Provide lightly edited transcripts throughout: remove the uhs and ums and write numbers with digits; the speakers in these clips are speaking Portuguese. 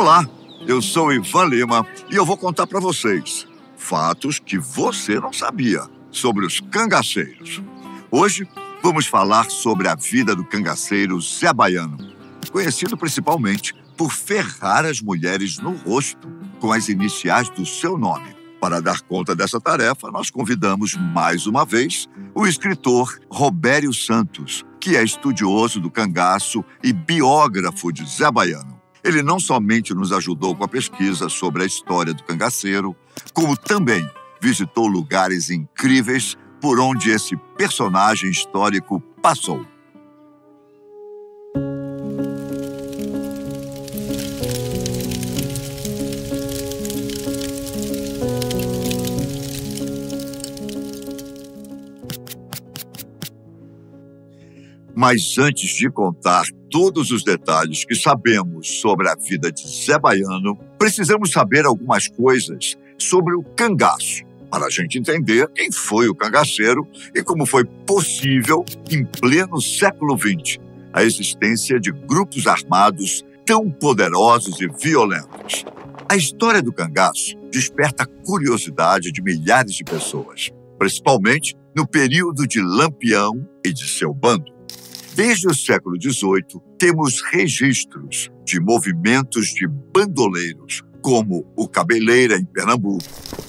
Olá, eu sou Ivan Lima e eu vou contar para vocês fatos que você não sabia sobre os cangaceiros. Hoje vamos falar sobre a vida do cangaceiro Zé Baiano, conhecido principalmente por ferrar as mulheres no rosto com as iniciais do seu nome. Para dar conta dessa tarefa, nós convidamos mais uma vez o escritor Robério Santos, que é estudioso do cangaço e biógrafo de Zé Baiano. Ele não somente nos ajudou com a pesquisa sobre a história do cangaceiro, como também visitou lugares incríveis por onde esse personagem histórico passou. Mas antes de contar todos os detalhes que sabemos sobre a vida de Zé Baiano, precisamos saber algumas coisas sobre o cangaço, para a gente entender quem foi o cangaceiro e como foi possível, em pleno século XX, a existência de grupos armados tão poderosos e violentos. A história do cangaço desperta a curiosidade de milhares de pessoas, principalmente no período de Lampião e de seu bando. Desde o século XVIII, temos registros de movimentos de bandoleiros, como o Cabeleira, em Pernambuco.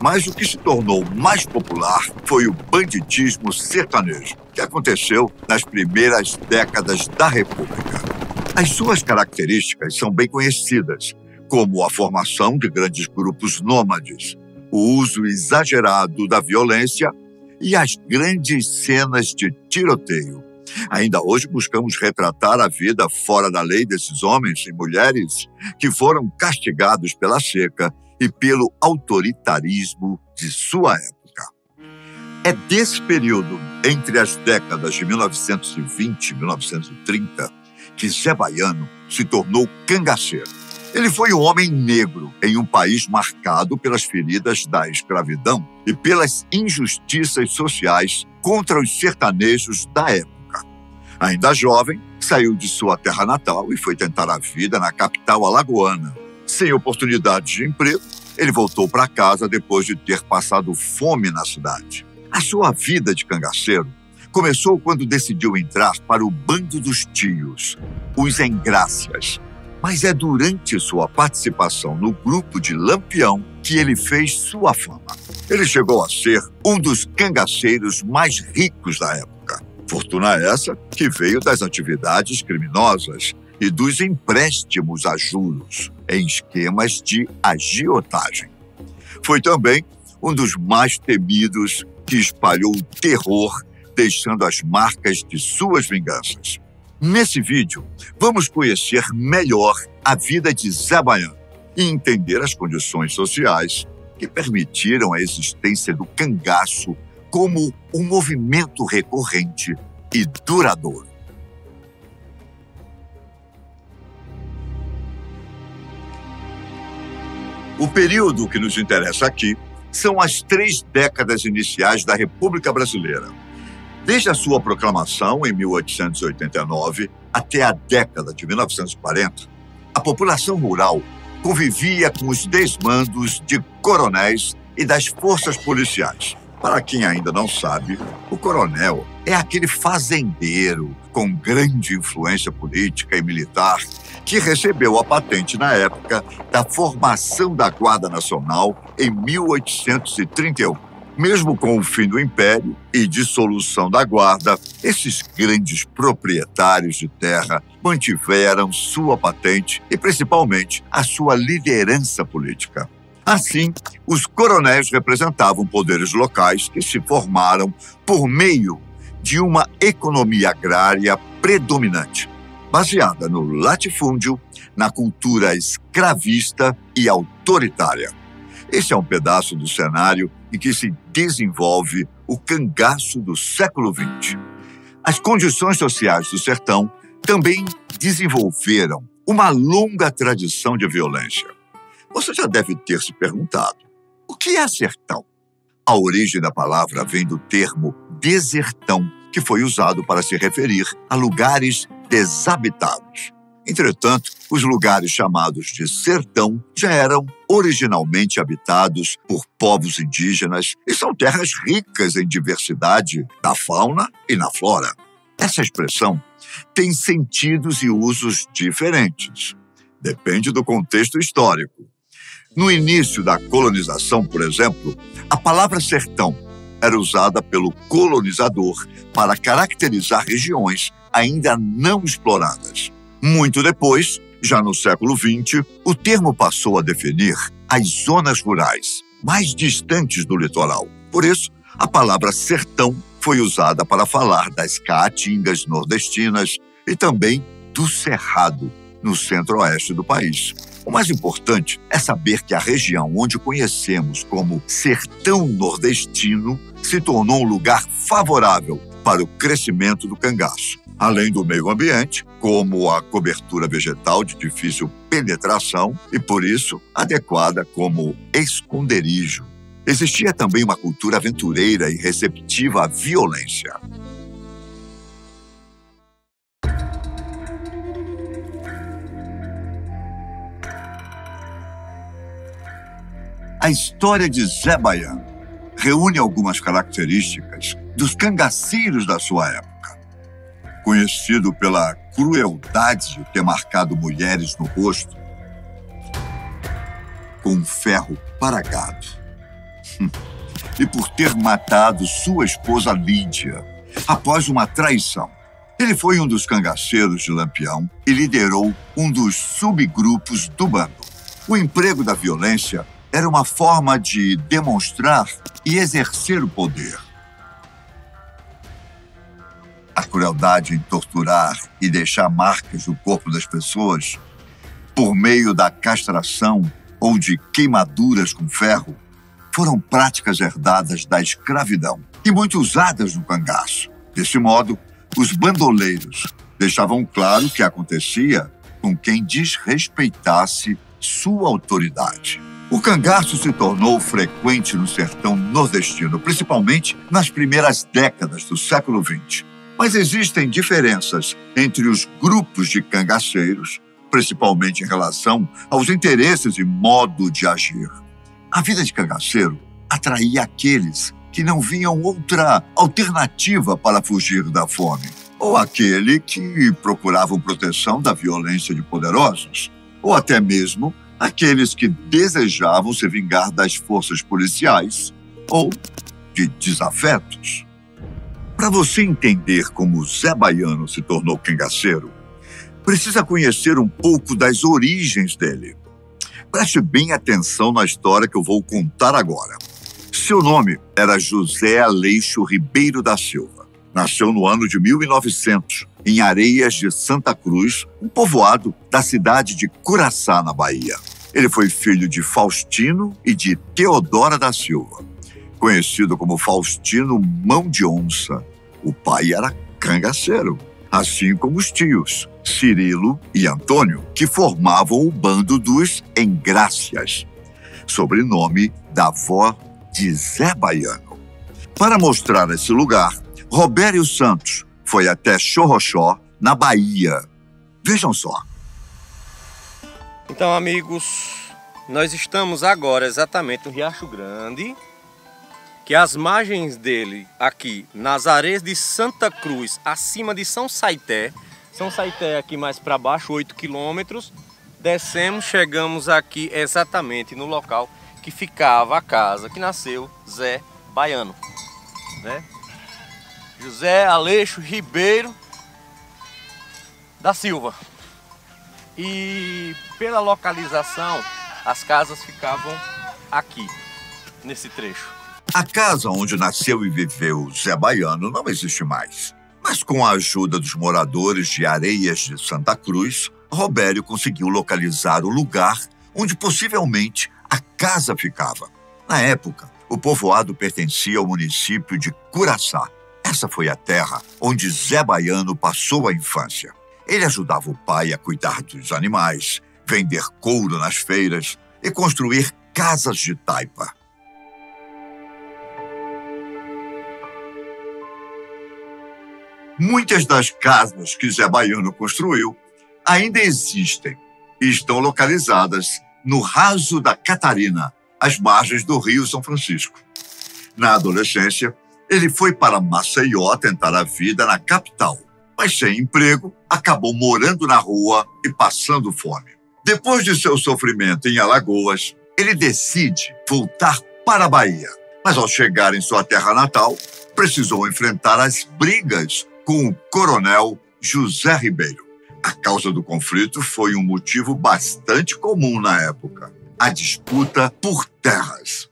Mas o que se tornou mais popular foi o banditismo sertanejo, que aconteceu nas primeiras décadas da República. As suas características são bem conhecidas, como a formação de grandes grupos nômades, o uso exagerado da violência e as grandes cenas de tiroteio. Ainda hoje buscamos retratar a vida fora da lei desses homens e mulheres que foram castigados pela seca e pelo autoritarismo de sua época. É desse período, entre as décadas de 1920 e 1930, que Zé Baiano se tornou cangaceiro. Ele foi um homem negro em um país marcado pelas feridas da escravidão e pelas injustiças sociais contra os sertanejos da época. Ainda jovem, saiu de sua terra natal e foi tentar a vida na capital alagoana. Sem oportunidades de emprego, ele voltou para casa depois de ter passado fome na cidade. A sua vida de cangaceiro começou quando decidiu entrar para o bando dos tios, os Engraças. Mas é durante sua participação no grupo de Lampião que ele fez sua fama. Ele chegou a ser um dos cangaceiros mais ricos da época. Fortuna essa que veio das atividades criminosas e dos empréstimos a juros em esquemas de agiotagem. Foi também um dos mais temidos que espalhou o terror, deixando as marcas de suas vinganças. Nesse vídeo, vamos conhecer melhor a vida de Zé Baiano e entender as condições sociais que permitiram a existência do cangaço como um movimento recorrente e duradouro. O período que nos interessa aqui são as 3 décadas iniciais da República Brasileira, desde a sua proclamação em 1889 até a década de 1940, a população rural convivia com os desmandos de coronéis e das forças policiais. Para quem ainda não sabe, o coronel é aquele fazendeiro com grande influência política e militar que recebeu a patente na época da formação da Guarda Nacional em 1831. Mesmo com o fim do Império e dissolução da Guarda, esses grandes proprietários de terra mantiveram sua patente e, principalmente, a sua liderança política. Assim, os coronéis representavam poderes locais que se formaram por meio de uma economia agrária predominante, baseada no latifúndio, na cultura escravista e autoritária. Esse é um pedaço do cenário em que se desenvolve o cangaço do século XX. As condições sociais do sertão também desenvolveram uma longa tradição de violência. Você já deve ter se perguntado, o que é sertão? A origem da palavra vem do termo desertão, que foi usado para se referir a lugares desabitados. Entretanto, os lugares chamados de sertão já eram originalmente habitados por povos indígenas e são terras ricas em diversidade na fauna e na flora. Essa expressão tem sentidos e usos diferentes. Depende do contexto histórico. No início da colonização, por exemplo, a palavra sertão era usada pelo colonizador para caracterizar regiões ainda não exploradas. Muito depois, já no século XX, o termo passou a definir as zonas rurais mais distantes do litoral. Por isso, a palavra sertão foi usada para falar das caatingas nordestinas e também do cerrado, no centro-oeste do país. O mais importante é saber que a região onde conhecemos como sertão nordestino se tornou um lugar favorável para o crescimento do cangaço. Além do meio ambiente, como a cobertura vegetal de difícil penetração e, por isso, adequada como esconderijo. Existia também uma cultura aventureira e receptiva à violência. A história de Zé Baiano reúne algumas características dos cangaceiros da sua época. Conhecido pela crueldade de ter marcado mulheres no rosto com ferro para gado e por ter matado sua esposa Lídia após uma traição. Ele foi um dos cangaceiros de Lampião e liderou um dos subgrupos do bando. O emprego da violência era uma forma de demonstrar e exercer o poder. A crueldade em torturar e deixar marcas no corpo das pessoas por meio da castração ou de queimaduras com ferro foram práticas herdadas da escravidão e muito usadas no cangaço. Desse modo, os bandoleiros deixavam claro o que acontecia com quem desrespeitasse sua autoridade. O cangaço se tornou frequente no sertão nordestino, principalmente nas primeiras décadas do século XX. Mas existem diferenças entre os grupos de cangaceiros, principalmente em relação aos interesses e modo de agir. A vida de cangaceiro atraía aqueles que não viam outra alternativa para fugir da fome, ou aquele que procuravam proteção da violência de poderosos, ou até mesmo aqueles que desejavam se vingar das forças policiais ou de desafetos. Para você entender como Zé Baiano se tornou cangaceiro, precisa conhecer um pouco das origens dele. Preste bem atenção na história que eu vou contar agora. Seu nome era José Ribeiro da Silva. Nasceu no ano de 1900, em Areias de Santa Cruz, um povoado da cidade de Curaçá, na Bahia. Ele foi filho de Faustino e de Teodora da Silva, conhecido como Faustino Mão de Onça. O pai era cangaceiro, assim como os tios, Cirilo e Antônio, que formavam o bando dos Engraças, sobrenome da avó de Zé Baiano. Para mostrar esse lugar, Robério Santos foi até Chorrochó, na Bahia. Vejam só. Então, amigos, nós estamos agora exatamente no Riacho Grande, que as margens dele aqui, nas areias de Santa Cruz, acima de São Saité. São Saité aqui mais para baixo, 8 quilômetros. Descemos, chegamos aqui exatamente no local que ficava a casa que nasceu Zé Baiano, né? José Aleixo Ribeiro da Silva. E pela localização, as casas ficavam aqui, nesse trecho. A casa onde nasceu e viveu Zé Baiano não existe mais. Mas com a ajuda dos moradores de Areias de Santa Cruz, Robério conseguiu localizar o lugar onde possivelmente a casa ficava. Na época, o povoado pertencia ao município de Curaçá. Essa foi a terra onde Zé Baiano passou a infância. Ele ajudava o pai a cuidar dos animais, vender couro nas feiras e construir casas de taipa. Muitas das casas que Zé Baiano construiu ainda existem e estão localizadas no Raso da Catarina, às margens do Rio São Francisco. Na adolescência, ele foi para Maceió tentar a vida na capital, mas sem emprego, acabou morando na rua e passando fome. Depois de seu sofrimento em Alagoas, ele decide voltar para a Bahia, mas ao chegar em sua terra natal, precisou enfrentar as brigas com o coronel José Ribeiro. A causa do conflito foi um motivo bastante comum na época: a disputa por terras.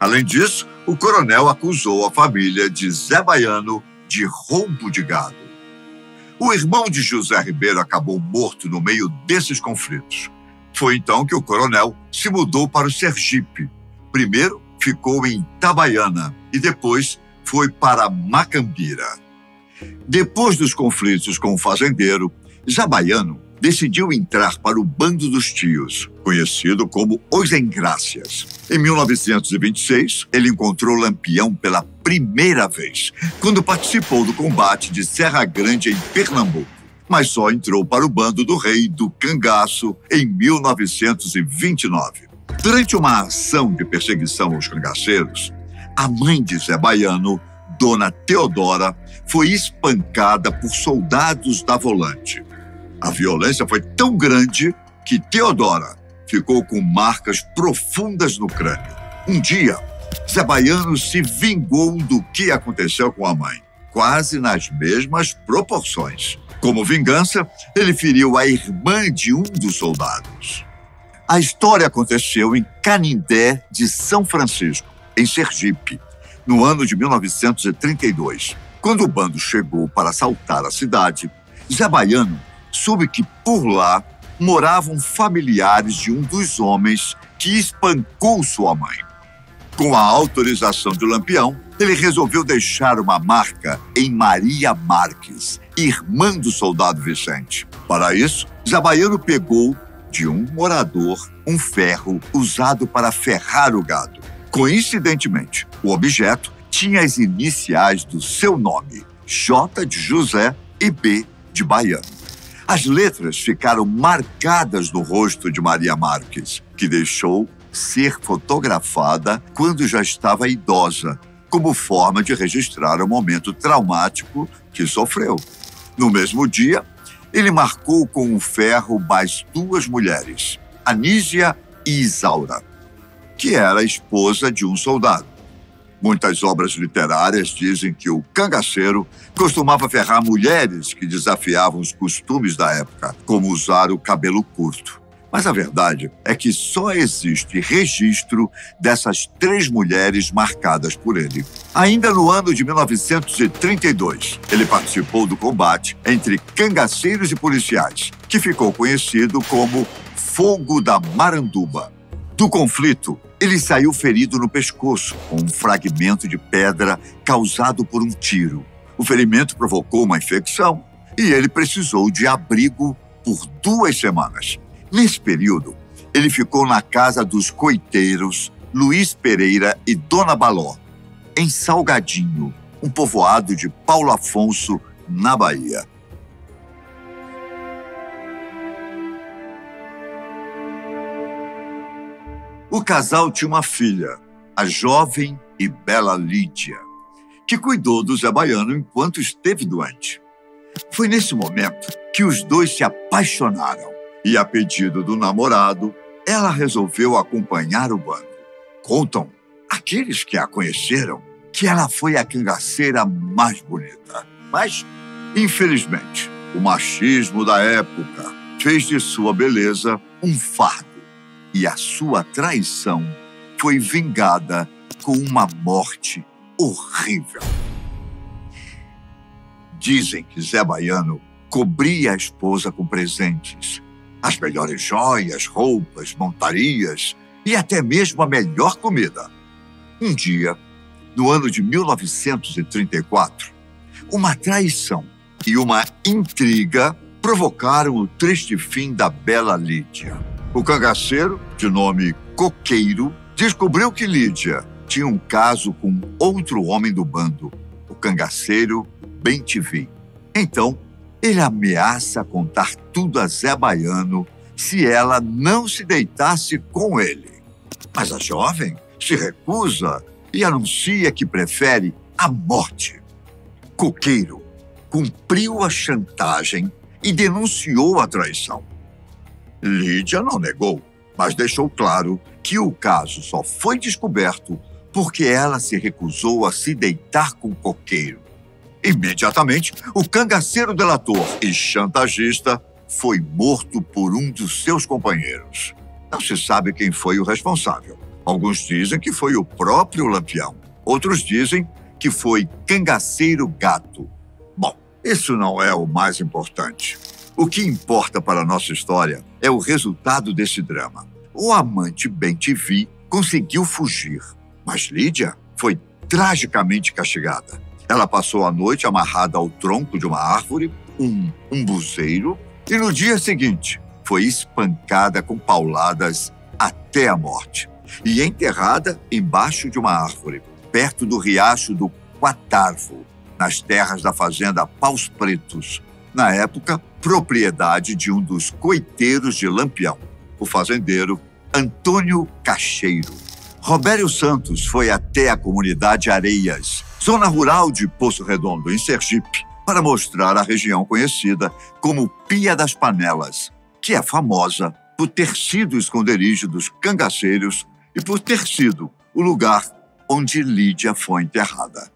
Além disso, o coronel acusou a família de Zé Baiano de roubo de gado. O irmão de José Ribeiro acabou morto no meio desses conflitos. Foi então que o coronel se mudou para o Sergipe. Primeiro ficou em Itabaiana e depois foi para Macambira. Depois dos conflitos com o fazendeiro, Zé Baiano decidiu entrar para o bando dos tios, conhecido como os Engraças. Em 1926, ele encontrou Lampião pela primeira vez, quando participou do combate de Serra Grande em Pernambuco, mas só entrou para o bando do rei do Cangaço em 1929. Durante uma ação de perseguição aos cangaceiros, a mãe de Zé Baiano, Dona Teodora, foi espancada por soldados da Volante. A violência foi tão grande que Teodora ficou com marcas profundas no crânio. Um dia, Zé Baiano se vingou do que aconteceu com a mãe, quase nas mesmas proporções. Como vingança, ele feriu a irmã de um dos soldados. A história aconteceu em Canindé de São Francisco, em Sergipe, no ano de 1932. Quando o bando chegou para assaltar a cidade, Zé Baiano soube que por lá moravam familiares de um dos homens que espancou sua mãe. Com a autorização de Lampião, ele resolveu deixar uma marca em Maria Marques, irmã do soldado Vicente. Para isso, Zé Baiano pegou de um morador um ferro usado para ferrar o gado. Coincidentemente, o objeto tinha as iniciais do seu nome, J de José e B de Baiano. As letras ficaram marcadas no rosto de Maria Marques, que deixou ser fotografada quando já estava idosa, como forma de registrar o momento traumático que sofreu. No mesmo dia, ele marcou com um ferro mais duas mulheres, Anísia e Isaura, que era a esposa de um soldado. Muitas obras literárias dizem que o cangaceiro costumava ferrar mulheres que desafiavam os costumes da época, como usar o cabelo curto. Mas a verdade é que só existe registro dessas três mulheres marcadas por ele. Ainda no ano de 1932, ele participou do combate entre cangaceiros e policiais, que ficou conhecido como Fogo da Maranduba. Do conflito, ele saiu ferido no pescoço, com um fragmento de pedra causado por um tiro. O ferimento provocou uma infecção e ele precisou de abrigo por 2 semanas. Nesse período, ele ficou na casa dos coiteiros Luiz Pereira e Dona Baló, em Salgadinho, um povoado de Paulo Afonso, na Bahia. O casal tinha uma filha, a jovem e bela Lídia, que cuidou do Zé Baiano enquanto esteve doente. Foi nesse momento que os dois se apaixonaram e, a pedido do namorado, ela resolveu acompanhar o bando. Contam aqueles que a conheceram que ela foi a cangaceira mais bonita. Mas, infelizmente, o machismo da época fez de sua beleza um fardo. E a sua traição foi vingada com uma morte horrível. Dizem que Zé Baiano cobria a esposa com presentes, as melhores joias, roupas, montarias e até mesmo a melhor comida. Um dia, no ano de 1934, uma traição e uma intriga provocaram o triste fim da bela Lídia. O cangaceiro, de nome Coqueiro, descobriu que Lídia tinha um caso com outro homem do bando, o cangaceiro Bem-Te-Vim. Então, Ele ameaça contar tudo a Zé Baiano se ela não se deitasse com ele. Mas a jovem se recusa e anuncia que prefere a morte. Coqueiro cumpriu a chantagem e denunciou a traição. Lídia não negou, mas deixou claro que o caso só foi descoberto porque ela se recusou a se deitar com o Coqueiro. Imediatamente, o cangaceiro delator e chantagista foi morto por um dos seus companheiros. Não se sabe quem foi o responsável. Alguns dizem que foi o próprio Lampião. Outros dizem que foi Cangaceiro Gato. Bom, isso não é o mais importante. O que importa para a nossa história é o resultado desse drama. O amante Bem-Te-Vim conseguiu fugir, mas Lídia foi tragicamente castigada. Ela passou a noite amarrada ao tronco de uma árvore, um buzeiro, e no dia seguinte foi espancada com pauladas até a morte e enterrada embaixo de uma árvore, perto do riacho do Quatarvo, nas terras da fazenda Paus Pretos, na época propriedade de um dos coiteiros de Lampião, o fazendeiro Antônio Cacheiro. Robério Santos foi até a comunidade Areias, zona rural de Poço Redondo, em Sergipe, para mostrar a região conhecida como Pia das Panelas, que é famosa por ter sido o esconderijo dos cangaceiros e por ter sido o lugar onde Lídia foi enterrada.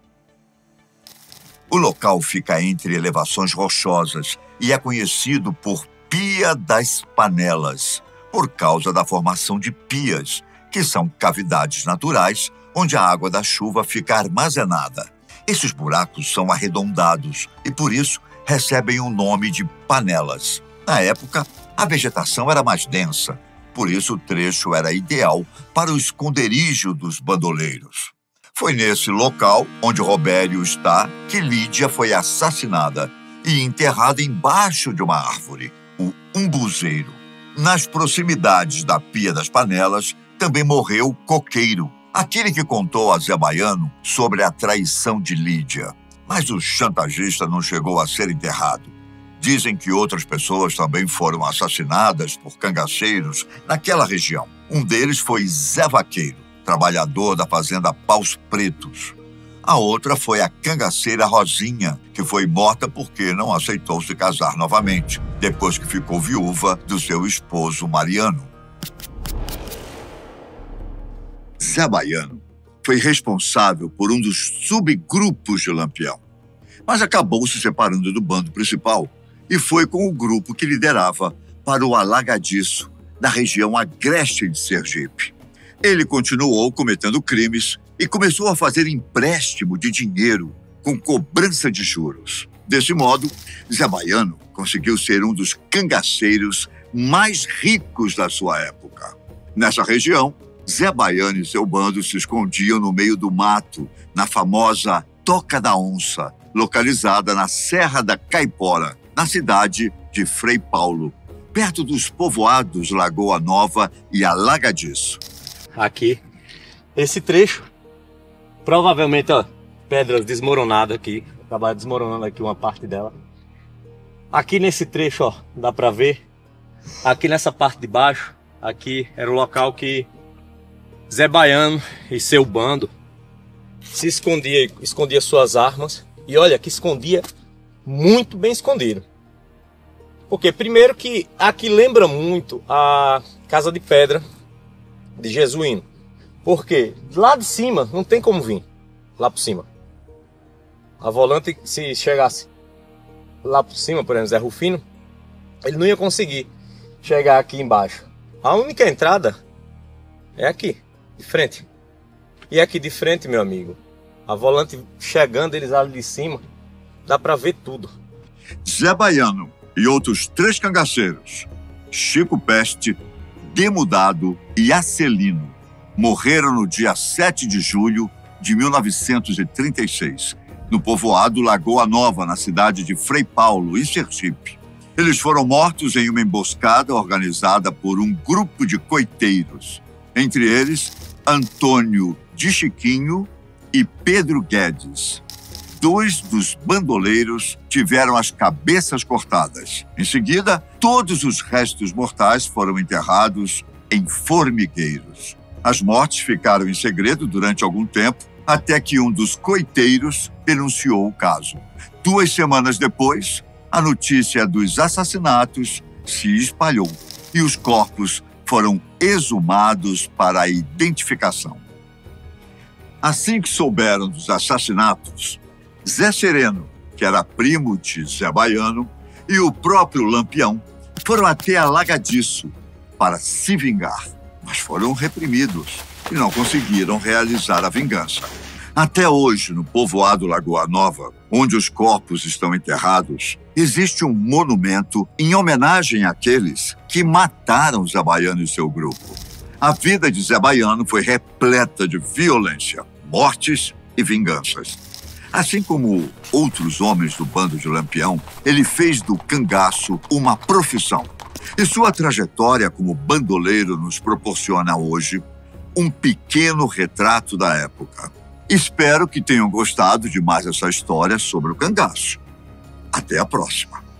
O local fica entre elevações rochosas e é conhecido por Pia das Panelas, por causa da formação de pias, que são cavidades naturais onde a água da chuva fica armazenada. Esses buracos são arredondados e, por isso, recebem o nome de panelas. Na época, a vegetação era mais densa, por isso o trecho era ideal para o esconderijo dos bandoleiros. Foi nesse local onde Robério está que Lídia foi assassinada e enterrada embaixo de uma árvore, o umbuzeiro. Nas proximidades da Pia das Panelas, também morreu o Coqueiro, aquele que contou a Zé Baiano sobre a traição de Lídia. Mas o chantagista não chegou a ser enterrado. Dizem que outras pessoas também foram assassinadas por cangaceiros naquela região. Um deles foi Zé Vaqueiro, trabalhador da fazenda Paus Pretos. A outra foi a cangaceira Rosinha, que foi morta porque não aceitou se casar novamente, depois que ficou viúva do seu esposo Mariano. Zé Baiano foi responsável por um dos subgrupos de Lampião, mas acabou se separando do bando principal e foi com o grupo que liderava para o Alagadiço, na região agreste de Sergipe. Ele continuou cometendo crimes e começou a fazer empréstimo de dinheiro com cobrança de juros. Desse modo, Zé Baiano conseguiu ser um dos cangaceiros mais ricos da sua época. Nessa região, Zé Baiano e seu bando se escondiam no meio do mato, na famosa Toca da Onça, localizada na Serra da Caipora, na cidade de Frei Paulo, perto dos povoados Lagoa Nova e Alagadiço. Aqui, esse trecho, provavelmente, ó, pedras desmoronadas aqui, acabaram desmoronando aqui uma parte dela. Aqui nesse trecho, ó, dá pra ver, aqui nessa parte de baixo, aqui era o local que Zé Baiano e seu bando se escondia suas armas, e olha que escondia muito bem escondido. Porque primeiro que aqui lembra muito a Casa de Pedra de Jesuíno. Porque lá de cima não tem como vir, lá por cima. A volante, se chegasse lá por cima, por exemplo, Zé Rufino, ele não ia conseguir chegar aqui embaixo. A única entrada é aqui. De frente. E aqui de frente, meu amigo, a volante chegando, eles ali de cima, dá pra ver tudo. Zé Baiano e outros três cangaceiros, Chico Peste, Demudado e Acelino, morreram no dia 7 de julho de 1936, no povoado Lagoa Nova, na cidade de Frei Paulo, em Sergipe. Eles foram mortos em uma emboscada organizada por um grupo de coiteiros, entre eles Antônio de Chiquinho e Pedro Guedes. dois dos bandoleiros tiveram as cabeças cortadas. Em seguida, todos os restos mortais foram enterrados em formigueiros. As mortes ficaram em segredo durante algum tempo, até que um dos coiteiros denunciou o caso. 2 semanas depois, a notícia dos assassinatos se espalhou e os corpos foram exumados para a identificação. Assim que souberam dos assassinatos, Zé Sereno, que era primo de Zé Baiano, e o próprio Lampião foram até Alagadiço para se vingar, mas foram reprimidos e não conseguiram realizar a vingança. Até hoje, no povoado Lagoa Nova, onde os corpos estão enterrados, existe um monumento em homenagem àqueles que mataram Zé Baiano e seu grupo. A vida de Zé Baiano foi repleta de violência, mortes e vinganças. Assim como outros homens do bando de Lampião, ele fez do cangaço uma profissão. E sua trajetória como bandoleiro nos proporciona hoje um pequeno retrato da época. Espero que tenham gostado de mais essa história sobre o cangaço. Até a próxima!